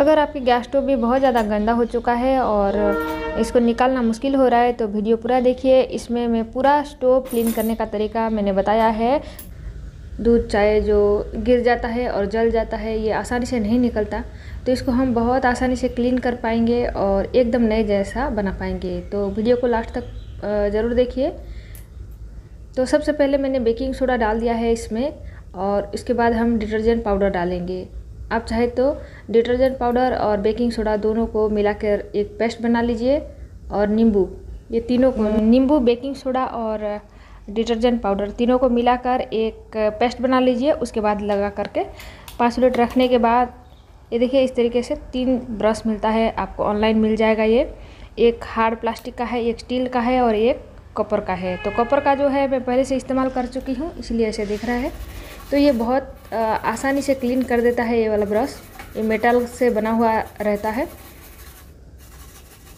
अगर आपकी gas stove भी बहुत ज़्यादा गंदा हो चुका है और इसको निकालना मुश्किल हो रहा है तो वीडियो पूरा देखिए। इसमें मैं पूरा स्टोव क्लीन करने का तरीका मैंने बताया है। दूध चाय जो गिर जाता है और जल जाता है ये आसानी से नहीं निकलता, तो इसको हम बहुत आसानी से क्लीन कर पाएंगे और एकदम नए जैसा बना पाएंगे। तो वीडियो को लास्ट तक ज़रूर देखिए। तो सबसे पहले मैंने बेकिंग सोडा डाल दिया है इसमें और इसके बाद हम डिटर्जेंट पाउडर डालेंगे। आप चाहे तो डिटर्जेंट पाउडर और बेकिंग सोडा दोनों को मिलाकर एक पेस्ट बना लीजिए और नींबू, ये तीनों को, नींबू, बेकिंग सोडा और डिटर्जेंट पाउडर तीनों को मिलाकर एक पेस्ट बना लीजिए। उसके बाद लगा करके 5 मिनट रखने के बाद ये देखिए इस तरीके से 3 ब्रश मिलता है, आपको ऑनलाइन मिल जाएगा। ये एक हार्ड प्लास्टिक का है, एक स्टील का है और एक कॉपर का है। तो कॉपर का जो है मैं पहले से इस्तेमाल कर चुकी हूँ इसलिए ऐसे दिख रहा है। तो ये बहुत आसानी से क्लीन कर देता है ये वाला ब्रश, ये मेटल से बना हुआ रहता है।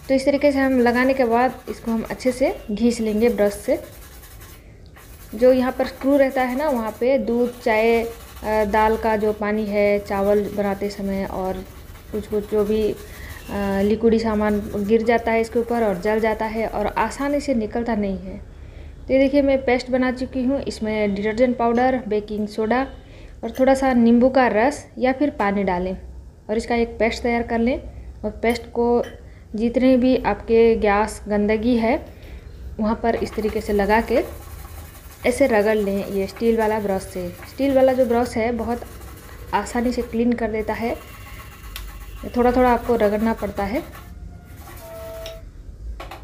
तो इस तरीके से हम लगाने के बाद इसको हम अच्छे से घिस लेंगे ब्रश से। जो यहाँ पर स्क्रू रहता है ना, वहाँ पे दूध, चाय, दाल का जो पानी है, चावल बनाते समय और कुछ जो भी लिक्विडी सामान गिर जाता है इसके ऊपर और जल जाता है और आसानी से निकलता नहीं है। तो ये देखिए मैं पेस्ट बना चुकी हूँ। इसमें डिटर्जेंट पाउडर, बेकिंग सोडा और थोड़ा सा नींबू का रस या फिर पानी डालें और इसका एक पेस्ट तैयार कर लें। और पेस्ट को जितने भी आपके गैस गंदगी है वहाँ पर इस तरीके से लगा के ऐसे रगड़ लें ये स्टील वाला ब्रश से। स्टील वाला जो ब्रश है बहुत आसानी से क्लीन कर देता है, थोड़ा थोड़ा आपको रगड़ना पड़ता है।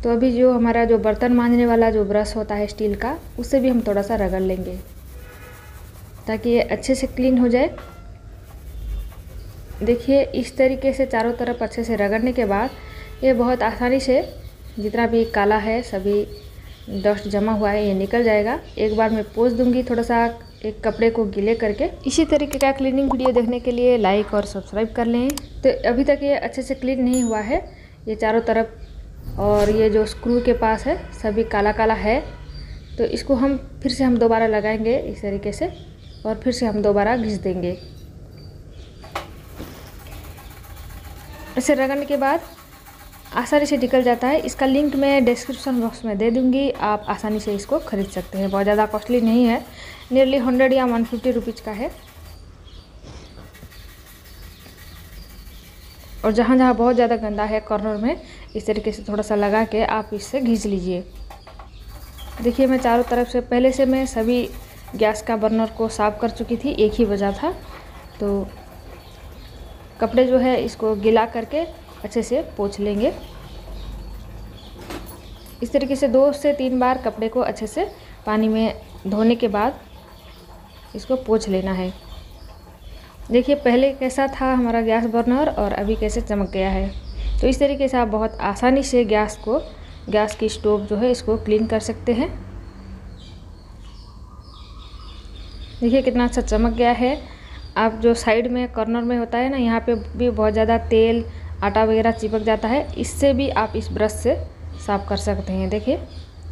तो अभी जो हमारा जो बर्तन मांजने वाला जो ब्रश होता है स्टील का, उससे भी हम थोड़ा सा रगड़ लेंगे ताकि ये अच्छे से क्लीन हो जाए। देखिए इस तरीके से चारों तरफ अच्छे से रगड़ने के बाद ये बहुत आसानी से जितना भी काला है, सभी डस्ट जमा हुआ है, ये निकल जाएगा। एक बार मैं पोंछ दूंगी थोड़ा सा एक कपड़े को गीले करके। इसी तरीके का क्लीनिंग वीडियो देखने के लिए लाइक और सब्सक्राइब कर लें। तो अभी तक ये अच्छे से क्लीन नहीं हुआ है ये चारों तरफ, और ये जो स्क्रू के पास है सभी काला काला है। तो इसको हम फिर से हम दोबारा लगाएंगे इस तरीके से और फिर से हम दोबारा घिस देंगे। इसे रगड़ने के बाद आसानी से निकल जाता है। इसका लिंक मैं डिस्क्रिप्शन बॉक्स में दे दूंगी, आप आसानी से इसको खरीद सकते हैं। बहुत ज़्यादा कॉस्टली नहीं है, नियरली 100 या 150 रुपीज़ का है। और जहाँ जहाँ बहुत ज़्यादा गंदा है कॉर्नर में इस तरीके से थोड़ा सा लगा के आप इससे घिस लीजिए। देखिए मैं चारों तरफ से, पहले से मैं सभी गैस का बर्नर को साफ़ कर चुकी थी, एक ही वजह था। तो कपड़े जो है इसको गीला करके अच्छे से पोंछ लेंगे। इस तरीके से 2 से 3 बार कपड़े को अच्छे से पानी में धोने के बाद इसको पोंछ लेना है। देखिए पहले कैसा था हमारा गैस बर्नर और अभी कैसे चमक गया है। तो इस तरीके से आप बहुत आसानी से गैस की स्टोव जो है इसको क्लीन कर सकते हैं। देखिए कितना अच्छा चमक गया है। आप जो साइड में कॉर्नर में होता है ना, यहाँ पे भी बहुत ज़्यादा तेल, आटा वगैरह चिपक जाता है, इससे भी आप इस ब्रश से साफ़ कर सकते हैं। देखिए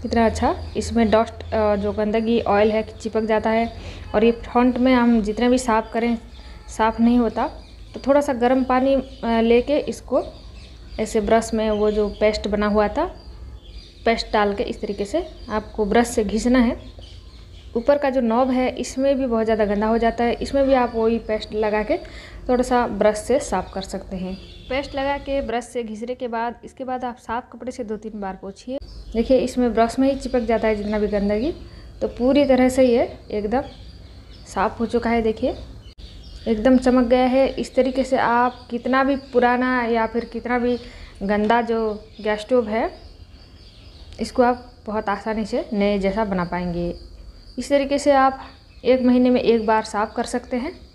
कितना अच्छा, इसमें डस्ट जो गंदगी ऑयल है चिपक जाता है। और ये फ्रंट में हम जितने भी साफ़ करें साफ़ नहीं होता, तो थोड़ा सा गर्म पानी लेके इसको ऐसे ब्रश में वो जो पेस्ट बना हुआ था पेस्ट डाल के इस तरीके से आपको ब्रश से घिसना है। ऊपर का जो नॉब है इसमें भी बहुत ज़्यादा गंदा हो जाता है, इसमें भी आप वही पेस्ट लगा के थोड़ा सा ब्रश से साफ़ कर सकते हैं। पेस्ट लगा के ब्रश से घिसने के बाद इसके बाद आप साफ़ कपड़े से 2-3 बार पोंछिए। देखिए इसमें ब्रश में ही चिपक जाता है जितना भी गंदगी। तो पूरी तरह से ये एकदम साफ़ हो चुका है, देखिए एकदम चमक गया है। इस तरीके से आप कितना भी पुराना या फिर कितना भी गंदा जो गैस स्टोव है इसको आप बहुत आसानी से नए जैसा बना पाएंगे। इस तरीके से आप 1 महीने में 1 बार साफ़ कर सकते हैं।